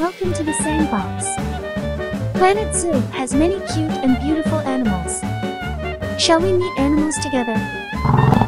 Welcome to the Sandbox. Planet Zoo has many cute and beautiful animals. Shall we meet animals together?